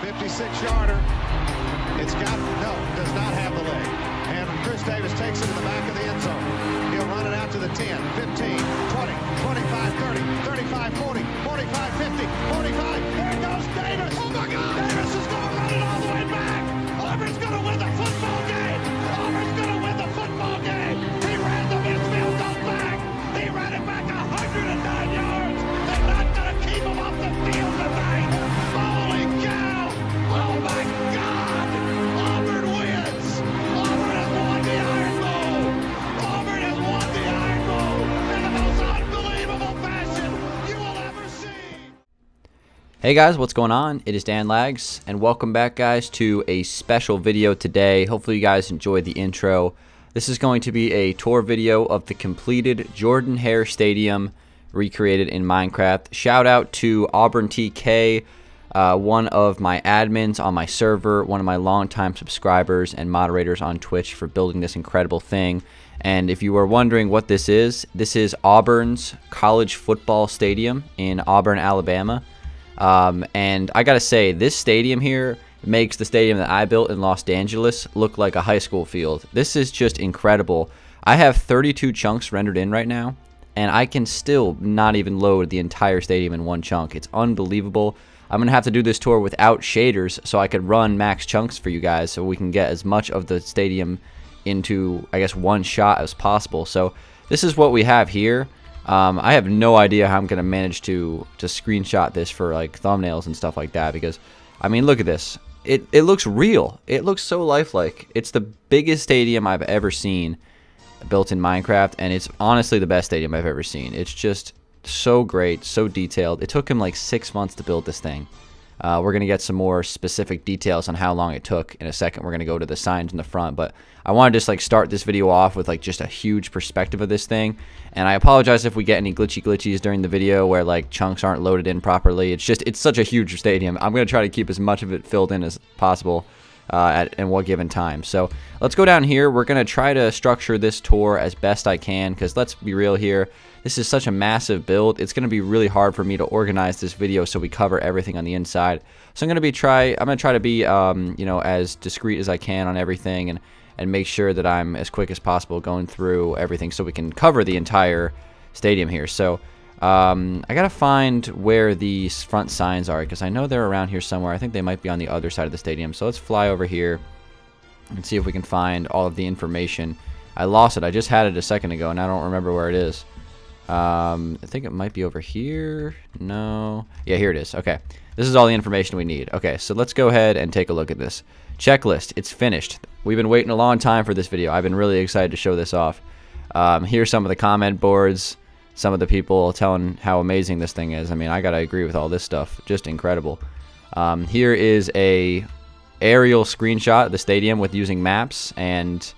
56-yarder. It's got, no, does not have the leg. And Chris Davis takes it to the back of the end zone. He'll run it out to the 10, 15, 20, 25, 30, 35, 40, 45, 50, 45. There goes Davis. Oh, my God. Davis is going to run it all the way back. Auburn's going to win the football game. Auburn's going to win the football game. He ran the midfield goal back. He ran it back 109 yards. They're not going to keep him off the field tonight. Holy cow. Oh, my God. Auburn wins. Auburn has won the Iron Bowl. Auburn has won the Iron Bowl in the most unbelievable fashion you will ever see. Hey, guys. What's going on? It is Dan Lags, and welcome back, guys, to a special video today. Hopefully, you guys enjoyed the intro. This is going to be a tour video of the completed Jordan-Hare Stadium recreated in Minecraft. Shout out to Auburn_tK, one of my admins on my server, one of my longtime subscribers and moderators on Twitch for building this incredible thing. And if you were wondering what this is Auburn's college football stadium in Auburn, Alabama. And I gotta say, this stadium here makes the stadium that I built in Los Angeles look like a high school field. This is just incredible. I have 32 chunks rendered in right now, and I can still not even load the entire stadium in one chunk. It's unbelievable. I'm going to have to do this tour without shaders so I could run max chunks for you guys so we can get as much of the stadium into, I guess, one shot as possible. So this is what we have here. I have no idea how I'm going to manage to screenshot this for like thumbnails and stuff like that because, I mean, look at this. It looks real. It looks so lifelike. It's the biggest stadium I've ever seen built in Minecraft, and it's honestly the best stadium I've ever seen. It's just so great, so detailed. It took him like 6 months to build this thing. We're going to get some more specific details on how long it took in a second. We're going to go to the signs in the front, but I want to just like start this video off with like just a huge perspective of this thing. And I apologize if we get any glitchies during the video where like chunks aren't loaded in properly. It's just, it's such a huge stadium. I'm going to try to keep as much of it filled in as possible at one given time. So let's go down here. We're going to try to structure this tour as best I can because let's be real here. This is such a massive build. It's going to be really hard for me to organize this video so we cover everything on the inside. So I'm going to try to be you know, as discreet as I can on everything and make sure that I'm as quick as possible going through everything so we can cover the entire stadium here. So I got to find where the front signs are because I know they're around here somewhere. I think they might be on the other side of the stadium. So let's fly over here and see if we can find all of the information. I lost it. I just had it a second ago and I don't remember where it is. I think it might be over here. No. Yeah, here it is. Okay. This is all the information we need. Okay, so let's go ahead and take a look at this. Checklist. It's finished. We've been waiting a long time for this video. I've been really excited to show this off. Here's some of the comment boards. Some of the people telling how amazing this thing is. I mean, I got to agree with all this stuff. Just incredible. Here is a aerial screenshot of the stadium with using maps and...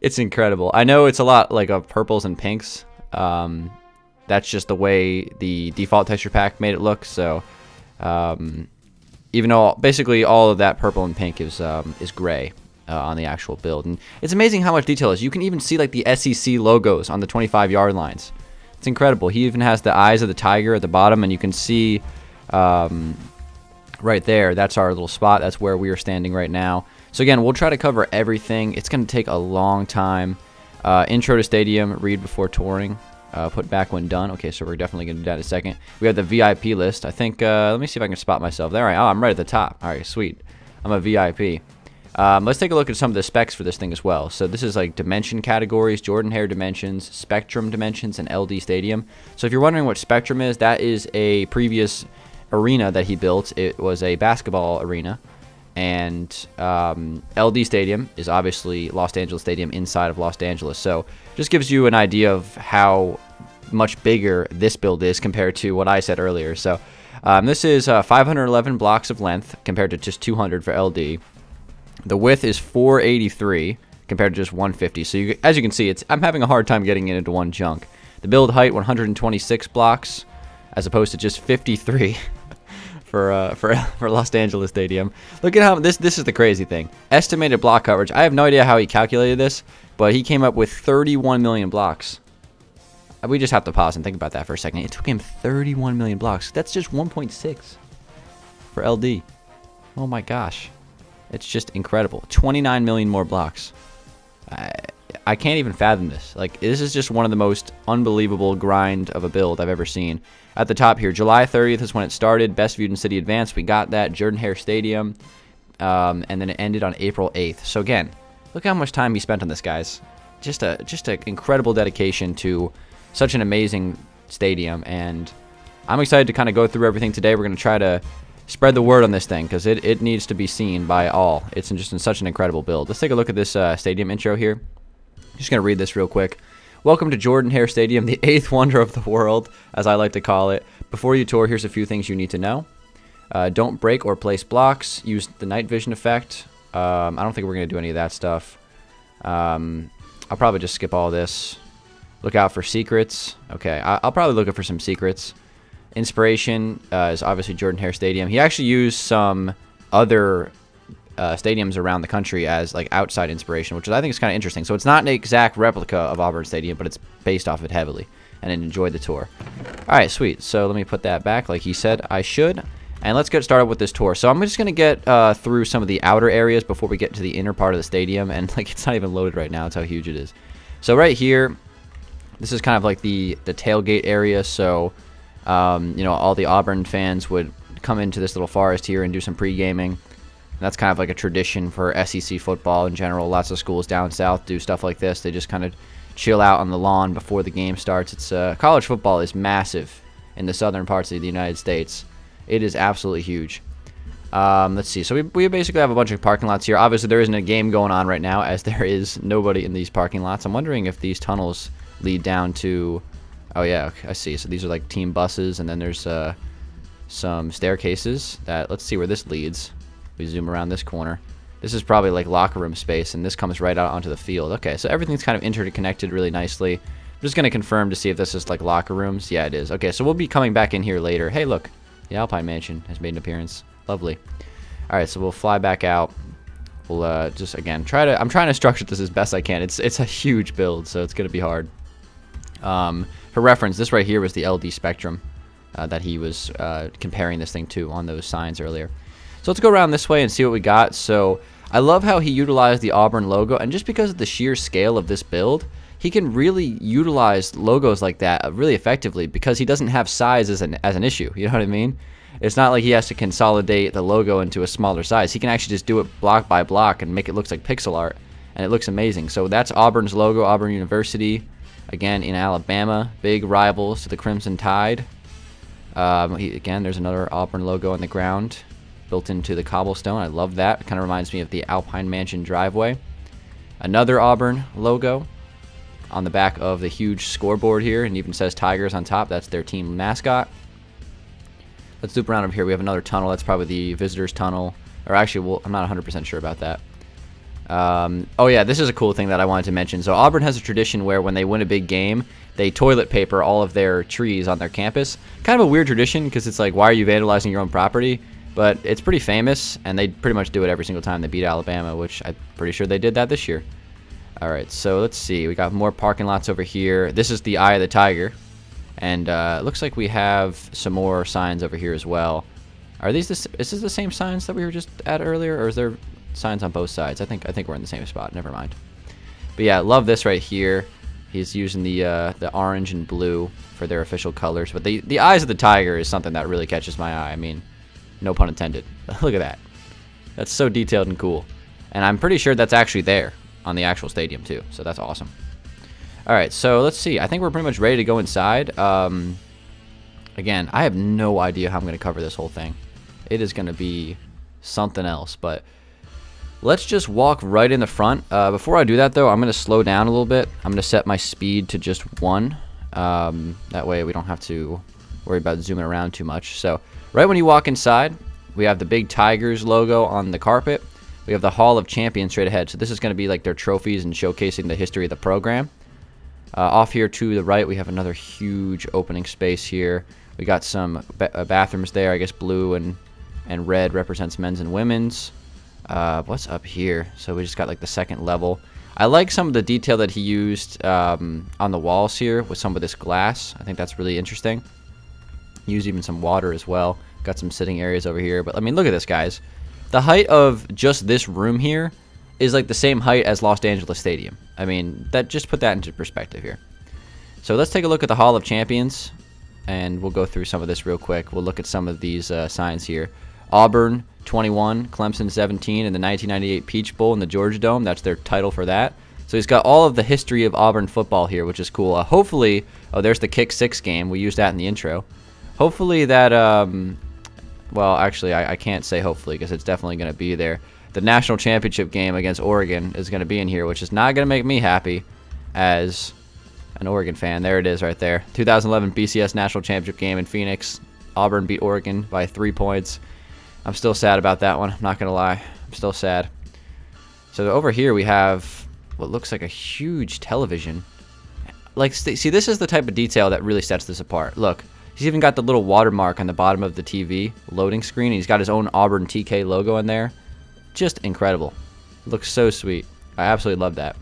It's incredible. I know it's a lot like of purples and pinks. That's just the way the default texture pack made it look. So even though basically all of that purple and pink is gray on the actual build. And it's amazing how much detail is. You can even see like the SEC logos on the 25-yard lines. It's incredible. He even has the eyes of the tiger at the bottom, and you can see right there. That's our little spot. That's where we are standing right now. So again, we'll try to cover everything. It's going to take a long time. Intro to stadium, read before touring, put back when done. Okay, so we're definitely going to do that in a second. We have the VIP list. I think, let me see if I can spot myself there. All right, oh, I'm right at the top. All right, sweet. I'm a VIP. Let's take a look at some of the specs for this thing as well. So this is like dimension categories, Jordan-Hare dimensions, Spectrum dimensions, and LD Stadium. So if you're wondering what Spectrum is, that is a previous arena that he built. It was a basketball arena. And LD Stadium is obviously Los Angeles Stadium inside of Los Angeles. So just gives you an idea of how much bigger this build is compared to what I said earlier. So this is 511 blocks of length compared to just 200 for LD. The width is 483 compared to just 150. So you, as you can see, it's I'm having a hard time getting it into one chunk. The build height, 126 blocks as opposed to just 53. For Los Angeles Stadium. Look at how this is the crazy thing. Estimated block coverage. I have no idea how he calculated this, but he came up with 31 million blocks. We just have to pause and think about that for a second. It took him 31 million blocks. That's just 1.6. for LD. Oh my gosh. It's just incredible. 29 million more blocks. I can't even fathom this. Like, this is just one of the most unbelievable grind of a build I've ever seen. At the top here, July 30th is when it started. Best viewed in City Advance. We got that. Jordan-Hare Stadium. And then it ended on April 8th. So again, look how much time he spent on this, guys. Just an incredible dedication to such an amazing stadium. And I'm excited to kind of go through everything today. We're going to try to spread the word on this thing because it needs to be seen by all. It's just in such an incredible build. Let's take a look at this stadium intro here. Just going to read this real quick. Welcome to Jordan-Hare Stadium, the eighth wonder of the world, as I like to call it. Before you tour, here's a few things you need to know. Don't break or place blocks. Use the night vision effect. I don't think we're going to do any of that stuff. I'll probably just skip all this. Look out for secrets. Okay, I'll probably look out for some secrets. Inspiration is obviously Jordan-Hare Stadium. He actually used some other stadiums around the country as like outside inspiration, which I think is kind of interesting. So it's not an exact replica of Auburn Stadium, but it's based off it heavily, and it enjoyed the tour. All right, sweet. So let me put that back like he said I should, and let's get started with this tour. So I'm just going to get through some of the outer areas before we get to the inner part of the stadium, and like it's not even loaded right now. That's how huge it is. So right here, this is kind of like the tailgate area. So you know, all the Auburn fans would come into this little forest here and do some pre-gaming. And that's kind of like a tradition for SEC football in general. Lots of schools down south do stuff like this. They just kind of chill out on the lawn before the game starts. It's college football is massive in the southern parts of the United States. It is absolutely huge. Let's see. So we basically have a bunch of parking lots here. Obviously, there isn't a game going on right now, as there is nobody in these parking lots. I'm wondering if these tunnels lead down to... Oh yeah, I see. So these are like team buses, and then there's some staircases. Let's see where this leads. We zoom around this corner. This is probably like locker room space, and this comes right out onto the field. Okay, so everything's kind of interconnected really nicely. I'm just gonna confirm to see if this is like locker rooms. Yeah, it is. Okay, so we'll be coming back in here later. Hey, look, the Alpine Mansion has made an appearance. Lovely. All right, so we'll fly back out. We'll just again try to. I'm trying to structure this as best I can. It's a huge build, so it's gonna be hard. For reference, this right here was the LD Spectrum that he was comparing this thing to on those signs earlier. So let's go around this way and see what we got. So I love how he utilized the Auburn logo, and just because of the sheer scale of this build, he can really utilize logos like that really effectively because he doesn't have size as an issue. You know what I mean? It's not like he has to consolidate the logo into a smaller size. He can actually just do it block by block and make it look like pixel art, and it looks amazing. So that's Auburn's logo, Auburn University. Again, in Alabama, big rivals to the Crimson Tide. Again, there's another Auburn logo on the ground built into the cobblestone. I love that. It kind of reminds me of the Alpine Mansion driveway. Another Auburn logo on the back of the huge scoreboard here, and even says Tigers on top. That's their team mascot. Let's loop around over here. We have another tunnel. That's probably the visitors tunnel. Or actually, I'm not 100% sure about that. Oh yeah, this is a cool thing that I wanted to mention. So Auburn has a tradition where when they win a big game, they toilet paper all of their trees on their campus. Kind of a weird tradition because it's like, why are you vandalizing your own property? But it's pretty famous, and they pretty much do it every single time they beat Alabama, which I'm pretty sure they did that this year. Alright, so let's see. We got more parking lots over here. This is the Eye of the Tiger. And it looks like we have some more signs over here as well. Are these is this the same signs that we were just at earlier, or is there signs on both sides? I think we're in the same spot. Never mind. But yeah, I love this right here. He's using the orange and blue for their official colors. But the eyes of the tiger is something that really catches my eye. I mean, no pun intended. Look at that. That's so detailed and cool. And I'm pretty sure that's actually there on the actual stadium too. So that's awesome. All right, so let's see. I think we're pretty much ready to go inside. Again, I have no idea how I'm going to cover this whole thing. It is going to be something else, but let's just walk right in the front. Before I do that, though, I'm going to slow down a little bit. I'm going to set my speed to just 1. That way we don't have to worry about zooming around too much. So right when you walk inside, we have the big Tigers logo on the carpet. We have the Hall of Champions straight ahead. So this is going to be like their trophies and showcasing the history of the program. Off here to the right, we have another huge opening space here. We got some bathrooms there. I guess blue and red represents men's and women's. What's up here? So we just got like the second level. I like some of the detail that he used on the walls here with some of this glass. I think that's really interesting. Use even some water as well. Got some sitting areas over here. But, I mean, look at this, guys. The height of just this room here is like the same height as Los Angeles Stadium. I mean, that just put that into perspective here. So let's take a look at the Hall of Champions, and we'll go through some of this real quick. We'll look at some of these signs here. Auburn, 21, Clemson, 17, and the 1998 Peach Bowl in the Georgia Dome. That's their title for that. So he's got all of the history of Auburn football here, which is cool. Hopefully, oh, there's the kick six game. We used that in the intro. Hopefully that, well, actually, I can't say hopefully because it's definitely going to be there. The national championship game against Oregon is going to be in here, which is not going to make me happy as an Oregon fan. There it is right there. 2011 BCS national championship game in Phoenix. Auburn beat Oregon by 3 points. I'm still sad about that one. I'm not going to lie. I'm still sad. So over here we have what looks like a huge television. Like, see, this is the type of detail that really sets this apart. Look, he's even got the little watermark on the bottom of the TV loading screen. He's got his own Auburn_tK logo in there. Just incredible. Looks so sweet. I absolutely love that.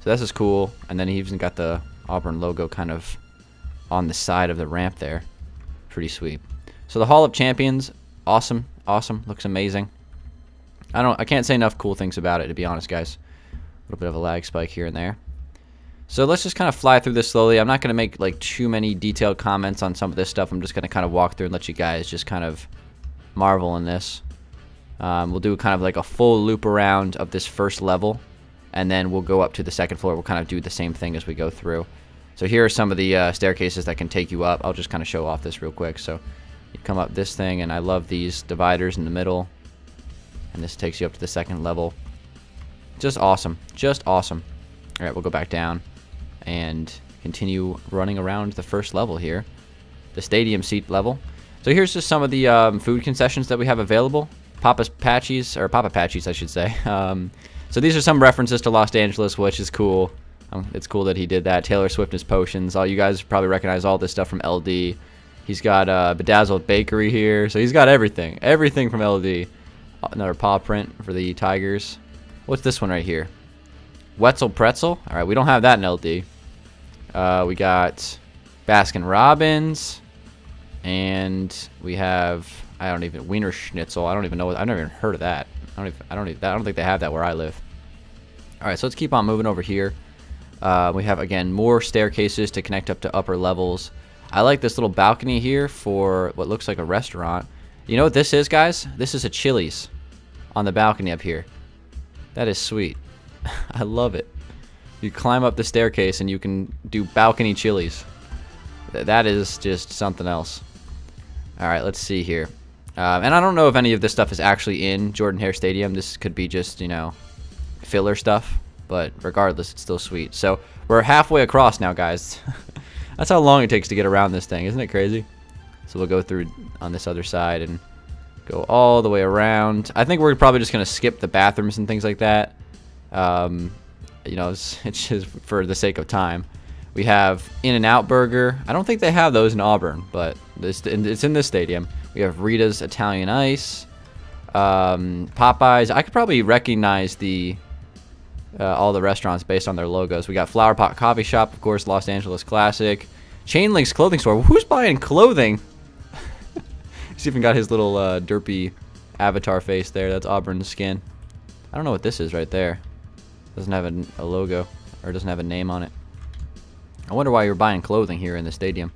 So this is cool. And then he even got the Auburn logo kind of on the side of the ramp there. Pretty sweet. So the Hall of Champions, awesome, awesome. Looks amazing. I can't say enough cool things about it, to be honest, guys. A little bit of a lag spike here and there. So let's just kind of fly through this slowly. I'm not going to make like too many detailed comments on some of this stuff. I'm just going to kind of walk through and let you guys just kind of marvel in this. We'll do kind of like a full loop around of this first level, and then we'll go up to the second floor. We'll kind of do the same thing as we go through. So here are some of the staircases that can take you up. I'll just kind of show off this real quick. So you come up this thing, and I love these dividers in the middle, and this takes you up to the second level. Just awesome, just awesome. All right, we'll go back down and continue running around the first level here, the stadium seat level. So here's just some of the food concessions that we have available. Papa's Patchies, or Papa Patchies, I should say. So these are some references to Los Angeles, which is cool. It's cool that he did that. Taylor Swift and his potions. All you guys probably recognize all this stuff from LD. He's got Bedazzled Bakery here. So he's got everything. Everything from LD. Another paw print for the Tigers. What's this one right here? Wetzel Pretzel. All right, we don't have that in LD. We got Baskin Robbins. And we have... I don't even Wiener Schnitzel. I don't even know. I've never even heard of that. I don't think they have that where I live. All right, so let's keep on moving over here. We have again more staircases to connect up to upper levels. I like this little balcony here for what looks like a restaurant. You know what this is, guys? This is a Chili's on the balcony up here. That is sweet. I love it. You climb up the staircase and you can do balcony Chili's. That is just something else. All right, let's see here. And I don't know if any of this stuff is actually in Jordan-Hare Stadium. This could be just, you know, filler stuff. But regardless, it's still sweet. So we're halfway across now, guys. That's how long it takes to get around this thing. Isn't it crazy? So we'll go through on this other side and go all the way around. I think we're probably just going to skip the bathrooms and things like that. You know, it's just for the sake of time. We have In-N-Out Burger. I don't think they have those in Auburn, but it's in this stadium. We have Rita's Italian Ice, Popeyes. I could probably recognize the all the restaurants based on their logos. We got Flower Pot Coffee Shop, of course, Los Angeles Classic. Chainlink's Clothing Store. Who's buying clothing? He's even got his little derpy avatar face there. That's Auburn's skin. I don't know what this is right there. Doesn't have a logo, or doesn't have a name on it. I wonder why you're buying clothing here in the stadium.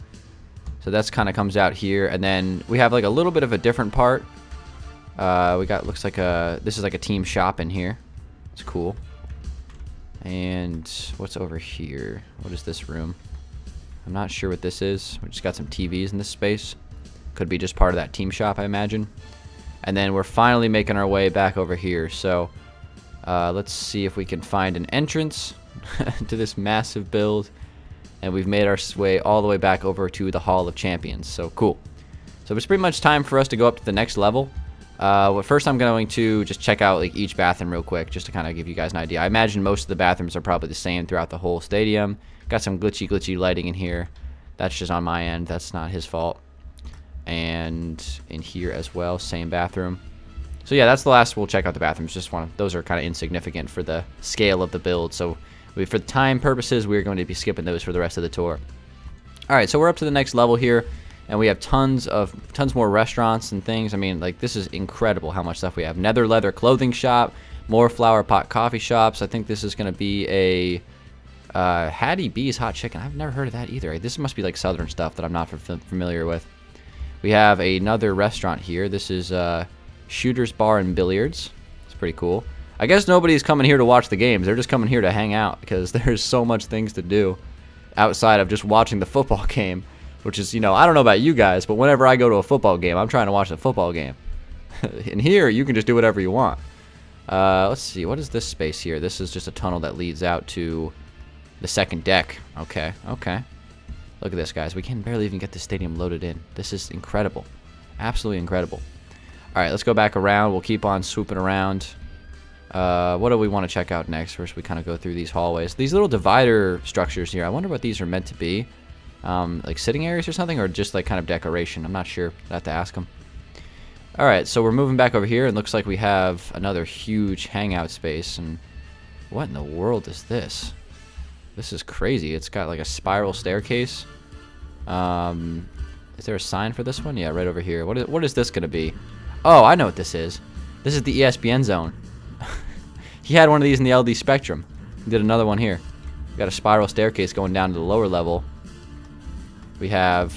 So that's kind of comes out here, and then we have like a little bit of a different part. We got looks like a this is like a team shop in here. It's cool. And what's over here? What is this room? I'm not sure what this is. We just got some TVs in this space. Could be just part of that team shop, I imagine. And then we're finally making our way back over here. So let's see if we can find an entrance to this massive build. And we've made our way all the way back over to the Hall of Champions. So cool. So it's pretty much time for us to go up to the next level. Well, first I'm going to just check out like each bathroom real quick, just to kind of give you guys an idea. I imagine most of the bathrooms are probably the same throughout the whole stadium. Got some glitchy lighting in here. That's just on my end. That's not his fault. And in here as well, same bathroom. So yeah, that's the last. We'll check out the bathrooms. Just one. Those are kind of insignificant for the scale of the build. So. For the time purposes, we're going to be skipping those for the rest of the tour. All right, so we're up to the next level here. and we have tons more restaurants and things. I mean, like, this is incredible how much stuff we have. Nether Leather Clothing Shop, more Flower Pot Coffee Shops. I think this is going to be a Hattie B's Hot Chicken. I've never heard of that either. This must be like Southern stuff that I'm not familiar with. We have another restaurant here. This is Shooter's Bar and Billiards. It's pretty cool. I guess nobody's coming here to watch the games. They're just coming here to hang out because there's so much things to do outside of just watching the football game, which is, you know, I don't know about you guys, but whenever I go to a football game, I'm trying to watch the football game. In here, you can just do whatever you want. Let's see. What is this space here? This is just a tunnel that leads out to the second deck. Okay, okay. Look at this, guys. We can barely even get the stadium loaded in. This is incredible. Absolutely incredible. All right, let's go back around. We'll keep on swooping around. What do we want to check out next? First, we kind of go through these hallways. These little divider structures here, I wonder what these are meant to be. Like sitting areas or something, or just like kind of decoration? I'm not sure. I'll have to ask them. All right, so we're moving back over here, and looks like we have another huge hangout space. And what in the world is this? This is crazy. It's got like a spiral staircase. Is there a sign for this one? Yeah, right over here. What is this going to be? Oh, I know what this is. This is the ESPN zone. He had one of these in the LD Spectrum. He did another one here. We got a spiral staircase going down to the lower level. We have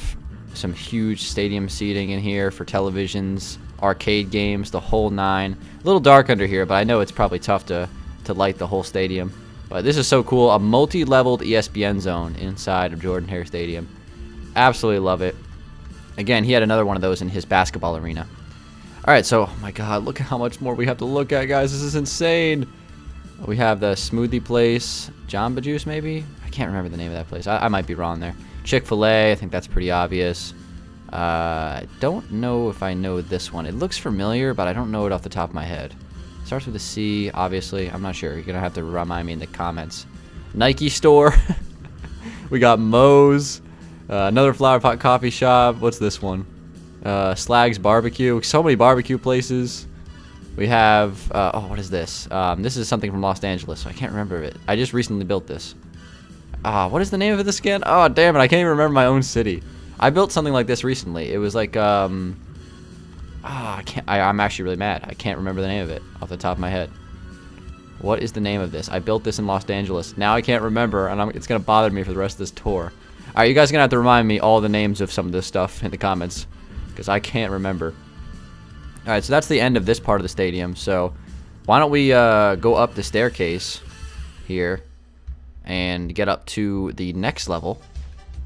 some huge stadium seating in here for televisions, arcade games, the whole nine. A little dark under here, but I know it's probably tough to light the whole stadium. But this is so cool. A multi-leveled ESPN zone inside of Jordan-Hare Stadium. Absolutely love it. Again, he had another one of those in his basketball arena. All right, so, oh my God, look at how much more we have to look at, guys. This is insane. We have the smoothie place, Jamba Juice, maybe? I can't remember the name of that place. I might be wrong there. Chick-fil-A, I think that's pretty obvious. I don't know if I know this one. It looks familiar, but I don't know it off the top of my head. It starts with a C, obviously. I'm not sure. You're going to have to remind me in the comments. Nike store. We got Moe's. Another Flower Pot Coffee Shop. What's this one? Slag's Barbecue. So many barbecue places. We have... oh, what is this? This is something from Los Angeles, so I can't remember it. I just recently built this. What is the name of this again? Oh, damn it. I can't even remember my own city. I built something like this recently. It was like, I'm actually really mad. I can't remember the name of it off the top of my head. What is the name of this? I built this in Los Angeles. Now I can't remember, and it's going to bother me for the rest of this tour. All right, you guys are going to have to remind me all the names of some of this stuff in the comments, because I can't remember. All right, so that's the end of this part of the stadium. So why don't we go up the staircase here and get up to the next level.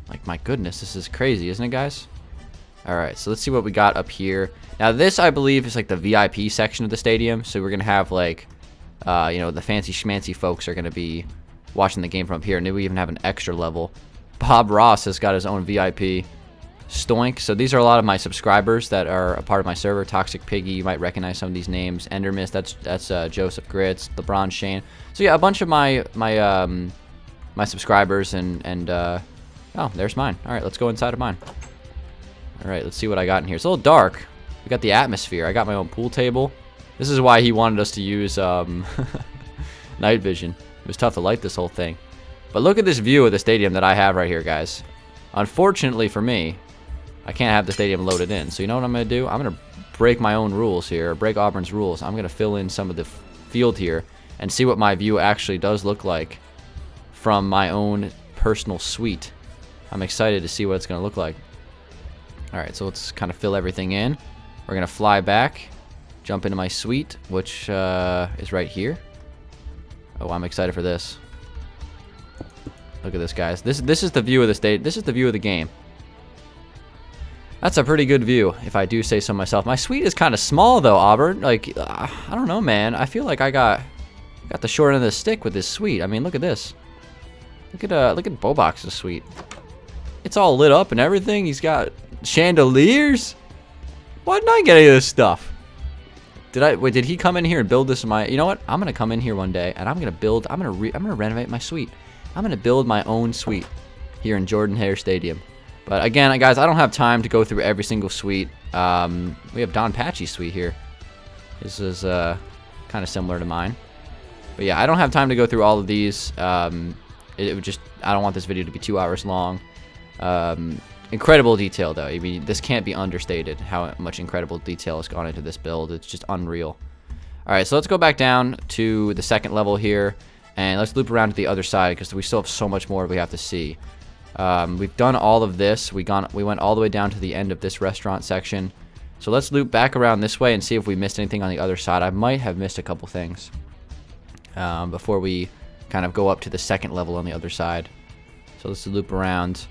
Like, my goodness, this is crazy, isn't it, guys? All right, so let's see what we got up here. Now, this, I believe, is like the VIP section of the stadium. So we're going to have, like, you know, the fancy schmancy folks are going to be watching the game from up here. And we even have an extra level. Bob Ross has got his own VIP. Stoink. So these are a lot of my subscribers that are a part of my server. Toxic Piggy, you might recognize some of these names. Endermiss, that's Joseph Gritz, LeBron Shane. So, yeah, a bunch of my subscribers and oh, there's mine. All right, let's go inside of mine. All right, let's see what I got in here. It's a little dark. We got the atmosphere. I got my own pool table. This is why he wanted us to use night vision. It was tough to light this whole thing. But look at this view of the stadium that I have right here, guys. Unfortunately for me, I can't have the stadium loaded in. So you know what I'm going to do? I'm going to break my own rules here, or break Auburn's rules. I'm going to fill in some of the field here and see what my view actually does look like from my own personal suite. I'm excited to see what it's going to look like. All right, so let's kind of fill everything in. We're going to fly back, jump into my suite, which is right here. Oh, I'm excited for this. Look at this, guys. This is the view of the state. This is the view of the game. That's a pretty good view, if I do say so myself. My suite is kind of small, though, Auburn. Like, I don't know, man. I feel like I got the short end of the stick with this suite. I mean, look at this. Look at Bobox's suite. It's all lit up and everything. He's got chandeliers. Why didn't I get any of this stuff? Did he come in here and build this in my? You know what? I'm gonna come in here one day and I'm gonna renovate my suite. I'm gonna build my own suite here in Jordan-Hare Stadium. But again, guys, I don't have time to go through every single suite. We have Don Patchy's suite here. This is kind of similar to mine. But yeah, I don't have time to go through all of these. It would just, I don't want this video to be 2 hours long. Incredible detail, though. I mean, this can't be understated how much incredible detail has gone into this build. It's just unreal. All right, so let's go back down to the second level here, and let's loop around to the other side because we still have so much more we have to see. We've done all of this. We went all the way down to the end of this restaurant section. So let's loop back around this way and see if we missed anything on the other side. I might have missed a couple things before we kind of go up to the second level on the other side. So let's loop around.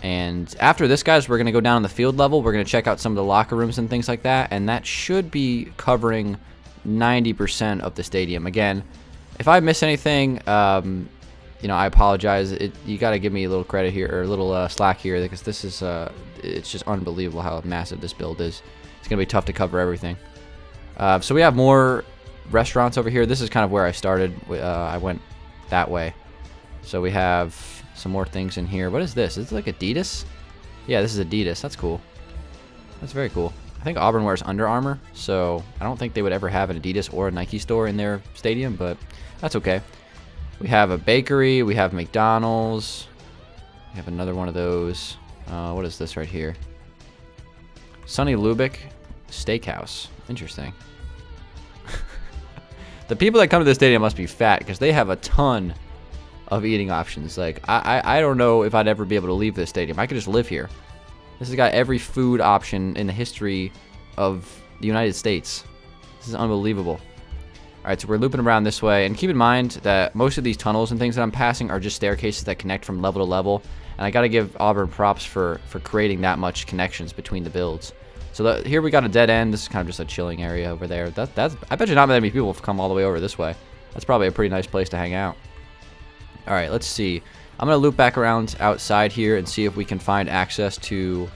And after this, guys, we're going to go down on the field level. We're going to check out some of the locker rooms and things like that. And that should be covering 90% of the stadium. Again, if I miss anything, you know, I apologize. You got to give me a little credit here, or a little slack here, because this is, it's just unbelievable how massive this build is. It's going to be tough to cover everything. So we have more restaurants over here. This is kind of where I started. I went that way. So we have some more things in here. What is this? Is it like Adidas? Yeah, this is Adidas. That's cool. That's very cool. I think Auburn wears Under Armour, so I don't think they would ever have an Adidas or a Nike store in their stadium, but that's okay. We have a bakery. We have McDonald's. We have another one of those. What is this right here? Sonny Lubick Steakhouse. Interesting. The people that come to the stadium must be fat because they have a ton of eating options. Like, I don't know if I'd ever be able to leave this stadium. I could just live here. This has got every food option in the history of the United States. This is unbelievable. All right, so we're looping around this way, and keep in mind that most of these tunnels and things that I'm passing are just staircases that connect from level to level, and I gotta give Auburn props for creating that much connections between the builds. So here we got a dead end. This is kind of just a chilling area over there. That's I bet you not many people have come all the way over this way. That's probably a pretty nice place to hang out. All right, let's see. I'm gonna loop back around outside here and see if we can find access to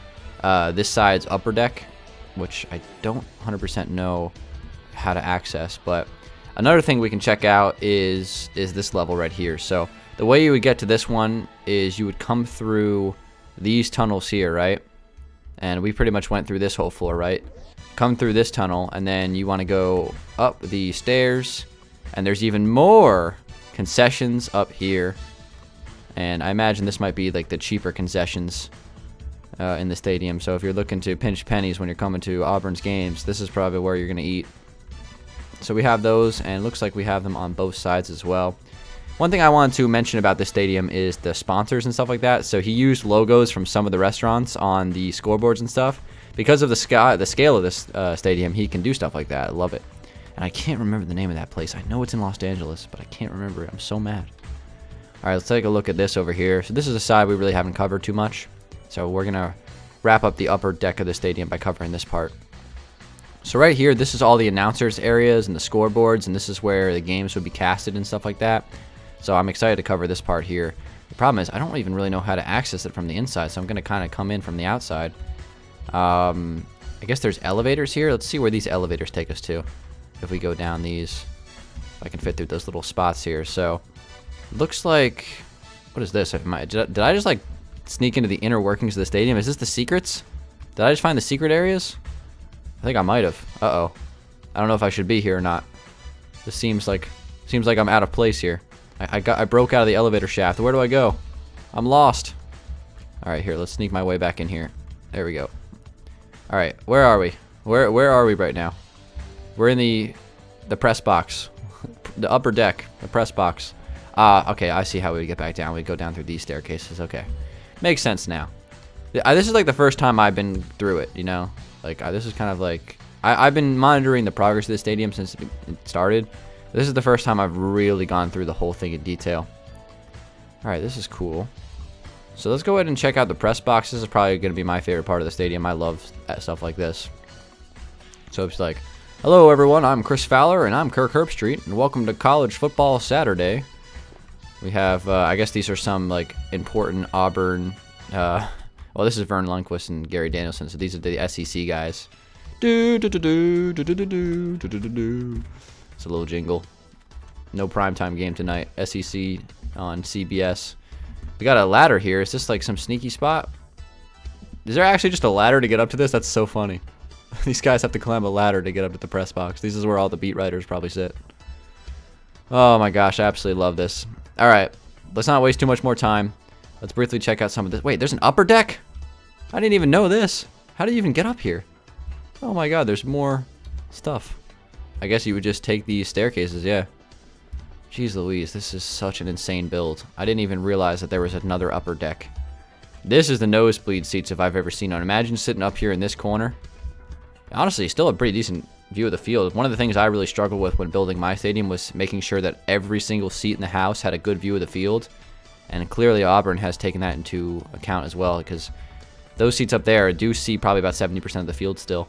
this side's upper deck, which I don't 100% know how to access, but another thing we can check out is this level right here. So the way you would get to this one is you would come through these tunnels here, right? And we pretty much went through this whole floor, right? Come through this tunnel, and then you wanna go up the stairs, and there's even more concessions up here. And I imagine this might be like the cheaper concessions in the stadium. So if you're looking to pinch pennies when you're coming to Auburn's games, this is probably where you're going to eat. So we have those, and it looks like we have them on both sides as well. One thing I wanted to mention about this stadium is the sponsors and stuff like that. So he used logos from some of the restaurants on the scoreboards and stuff. Because of the scale of this stadium, he can do stuff like that. I love it. And I can't remember the name of that place. I know it's in Los Angeles, but I can't remember it. I'm so mad. All right, let's take a look at this over here. So this is a side we really haven't covered too much. So we're going to wrap up the upper deck of the stadium by covering this part. So right here, this is all the announcers areas and the scoreboards, and this is where the games would be casted and stuff like that. So I'm excited to cover this part here. The problem is I don't even really know how to access it from the inside, so I'm going to kind of come in from the outside. I guess there's elevators here. Let's see where these elevators take us to if we go down these. I can fit through those little spots here. So looks like, what is this? Did I just like sneak into the inner workings of the stadium? Is this the secrets? Did I just find the secret areas? I think I might have. Uh-oh. I don't know if I should be here or not. This seems like I'm out of place here. I broke out of the elevator shaft. Where do I go? I'm lost. All right, here, let's sneak my way back in here. There we go. All right, where are we? Where are we right now? We're in the press box, the upper deck, the press box. Okay, I see how we get back down. We go down through these staircases. Okay, makes sense now. This is like the first time I've been through it, you know? Like, this is kind of like, I've been monitoring the progress of the stadium since it started. This is the first time I've really gone through the whole thing in detail. All right, this is cool. So let's go ahead and check out the press box. This is probably going to be my favorite part of the stadium. I love stuff like this. So it's like, hello everyone, I'm Chris Fowler, and I'm Kirk Herbstreet, and welcome to College Football Saturday. We have, I guess these are some, like, important Auburn, well, this is Vern Lundquist and Gary Danielson, so these are the SEC guys. It's a little jingle. No primetime game tonight. SEC on CBS. We got a ladder here. Is this, like, some sneaky spot? Is there actually just a ladder to get up to this? That's so funny. These guys have to climb a ladder to get up to the press box. This is where all the beat writers probably sit. Oh, my gosh. I absolutely love this. All right, let's not waste too much more time. Let's briefly check out some of this. Wait, there's an upper deck? I didn't even know this. How did you even get up here? Oh my god, there's more stuff. I guess you would just take these staircases, yeah. Jeez Louise, this is such an insane build. I didn't even realize that there was another upper deck. This is the nosebleed seats if I've ever seen one. Imagine sitting up here in this corner. Honestly, still a pretty decent view of the field. One of the things I really struggled with when building my stadium was making sure that every single seat in the house had a good view of the field. And clearly Auburn has taken that into account as well, because those seats up there do see probably about 70% of the field still.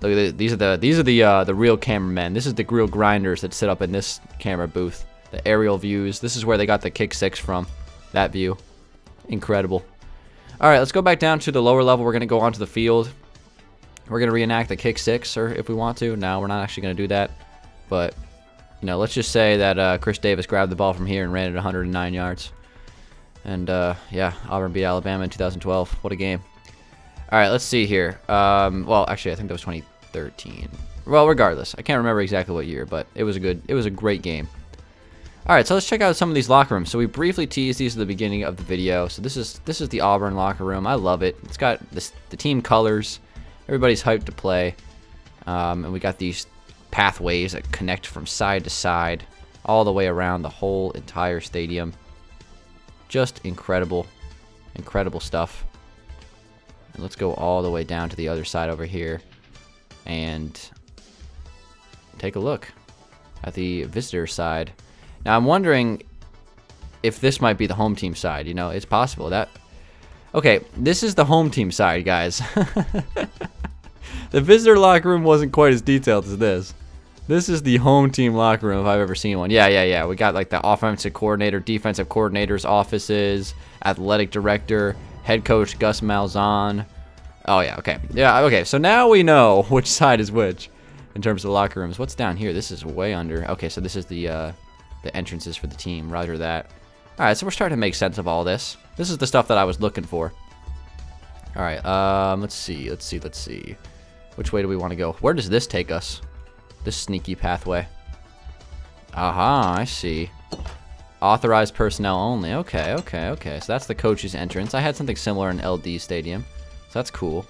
Look at this. These are the real cameramen. This is the real grinders that sit up in this camera booth. The aerial views. This is where they got the kick six from. That view. Incredible. All right, let's go back down to the lower level. We're going to go onto the field. We're going to reenact the kick six, or if we want to. No, we're not actually going to do that. But, you know, let's just say that Chris Davis grabbed the ball from here and ran it 109 yards. And, yeah, Auburn beat Alabama in 2012. What a game. All right, let's see here. Well, actually, I think that was 2013. Well, regardless, I can't remember exactly what year, but it was a great game. All right, so let's check out some of these locker rooms. So we briefly teased these at the beginning of the video. So this is the Auburn locker room. I love it. It's got the team colors. Everybody's hyped to play. And we got these pathways that connect from side to side all the way around the whole entire stadium. Just incredible, incredible stuff. And let's go all the way down to the other side over here and take a look at the visitor side. Now I'm wondering if this might be the home team side. You know, it's possible that... Okay, this is the home team side, guys. The visitor locker room wasn't quite as detailed as this. This is the home team locker room if I've ever seen one. Yeah. We got like the offensive coordinator, defensive coordinator's offices, athletic director, head coach Gus Malzahn. Oh, yeah, okay. Yeah, okay, so now we know which side is which in terms of locker rooms. What's down here? This is way under. Okay, so this is the entrances for the team. Roger that. All right, so we're starting to make sense of all this. This is the stuff that I was looking for. All right, let's see. Which way do we want to go? Where does this take us? This sneaky pathway. Aha, I see. Authorized personnel only. Okay. So that's the coach's entrance. I had something similar in LD Stadium, so that's cool.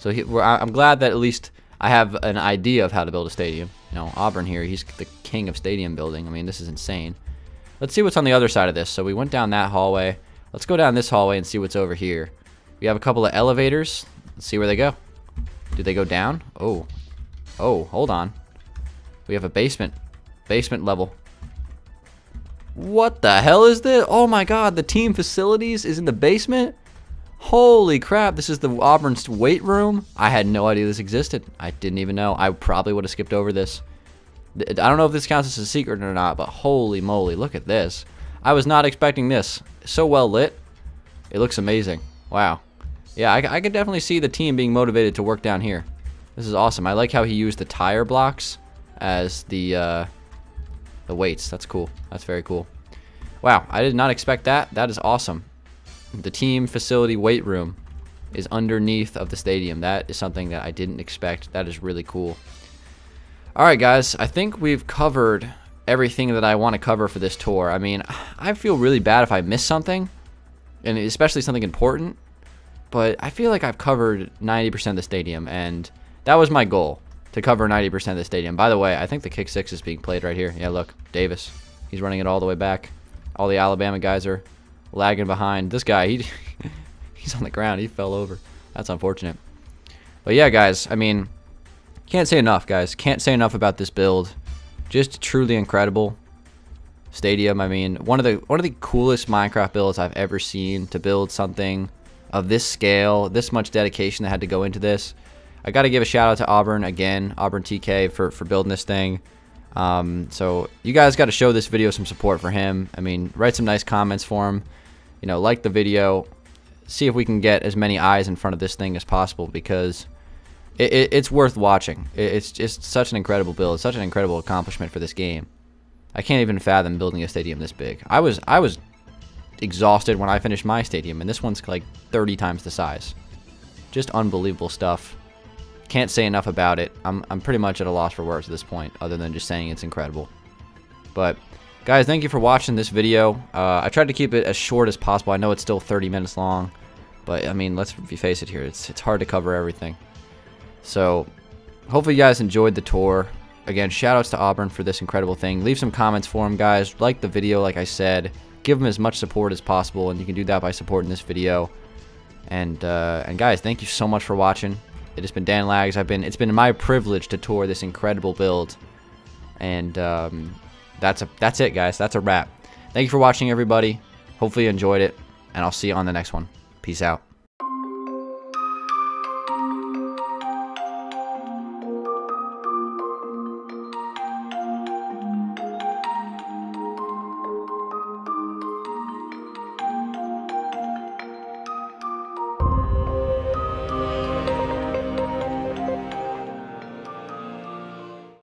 So I'm glad that at least I have an idea of how to build a stadium. You know, Auburn here, he's the king of stadium building. I mean, this is insane. Let's see what's on the other side of this. So we went down that hallway. Let's go down this hallway and see what's over here. We have a couple of elevators. Let's see where they go. Do they go down? Oh, hold on. We have a basement. Basement level. What the hell is this? Oh my god, the team facilities is in the basement? Holy crap, this is the Auburn's weight room? I had no idea this existed. I didn't even know. I probably would have skipped over this. I don't know if this counts as a secret or not, but holy moly, look at this. I was not expecting this. It's so well lit. It looks amazing. Wow. Yeah, I could definitely see the team being motivated to work down here. This is awesome. I like how he used the tire blocks as the weights. That's cool. That's very cool. Wow, I did not expect that. That is awesome. The team facility weight room is underneath of the stadium. That is something that I didn't expect. That is really cool. All right, guys, I think we've covered everything that I want to cover for this tour. I mean, I feel really bad if I miss something, and especially something important, but I feel like I've covered 90% of the stadium, and that was my goal. To cover 90% of the stadium. By the way, I think the kick six is being played right here. Yeah, look, Davis. He's running it all the way back. All the Alabama guys are lagging behind. This guy, he's on the ground. He fell over. That's unfortunate. But yeah, guys, I mean, can't say enough, guys. Can't say enough about this build. Just truly incredible stadium. I mean, one of the coolest Minecraft builds I've ever seen. To build something of this scale, this much dedication that had to go into this. I got to give a shout out to Auburn again, Auburn_tK for building this thing. So you guys got to show this video some support for him. I mean, write some nice comments for him. You know, like the video. See if we can get as many eyes in front of this thing as possible, because it's worth watching. It's just such an incredible build. It's such an incredible accomplishment for this game. I can't even fathom building a stadium this big. I was exhausted when I finished my stadium, and this one's like 30 times the size. Just unbelievable stuff. Can't say enough about it. I'm pretty much at a loss for words at this point, other than just saying it's incredible. But guys, thank you for watching this video. I tried to keep it as short as possible. I know it's still 30 minutes long, But, I mean, let's face it here. It's hard to cover everything. So, hopefully you guys enjoyed the tour. Again, shout-outs to Auburn for this incredible thing. Leave some comments for them, guys. Like the video, like I said. Give them as much support as possible, and you can do that by supporting this video. And guys, thank you so much for watching. It has been Dan Lags. It's been my privilege to tour this incredible build. And that's it, guys. That's a wrap. Thank you for watching, everybody. Hopefully you enjoyed it, and I'll see you on the next one. Peace out.